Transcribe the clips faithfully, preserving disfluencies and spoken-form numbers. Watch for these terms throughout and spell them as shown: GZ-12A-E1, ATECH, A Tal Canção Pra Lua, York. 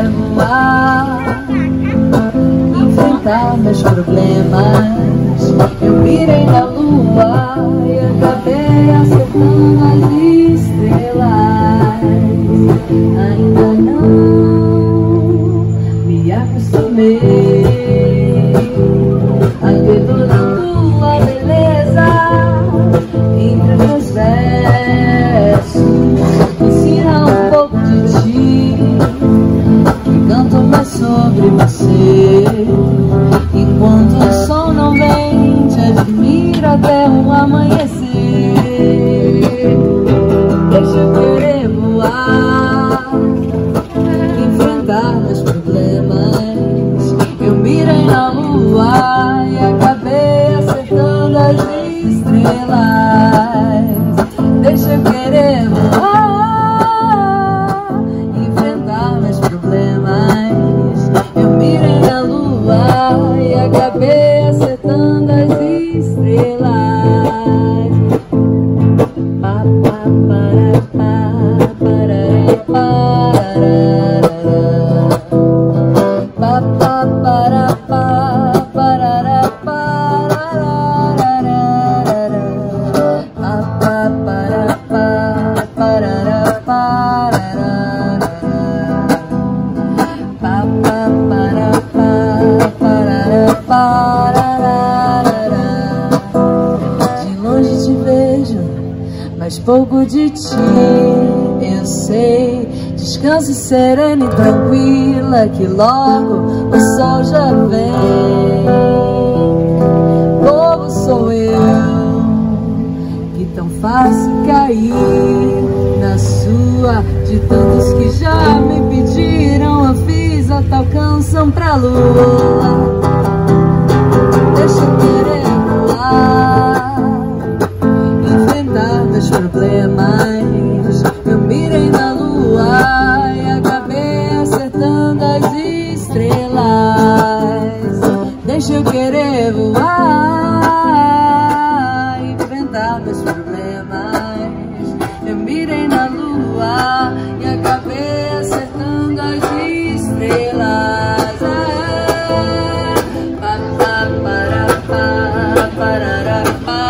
é voar, enfrentar meus problemas. Eu mirei na lua e acabei acertando as estrelas. Ainda não me acostumei a dedo da tua beleza entre os meus versos. Ensina um pouco de ti, que canto mais sobre você. Enquanto o sol não vem, te admiro até o amanhecer. Deixa eu querer voar, enfrentar meus problemas. Eu mirei na lua e acabei acertando as estrelas. Deixa eu querer voar, enfrentar meus problemas. Eu mirei na lua e acabei acertando as estrelas. Pa, pa, para, pa, para, para, pa, pa, para, pa, para, mas pouco de ti eu sei. Descanse serena e tranquila, que logo o sol já vem. Bobo sou eu, que tão fácil cair na sua. De tantos que já me pediram, eu fiz a tal canção pra lua. Deixa eu querer voar, dos problemas. Eu mirei na lua e acabei acertando as estrelas. Deixa eu querer voar, enfrentar meus problemas. Eu mirei na lua e acabei acertando as estrelas. Pa, pa, para, pa, parará, pa.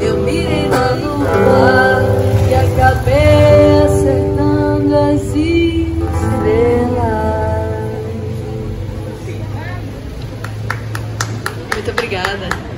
Eu mirei na lua e acabei acertando as estrelas. Muito obrigada.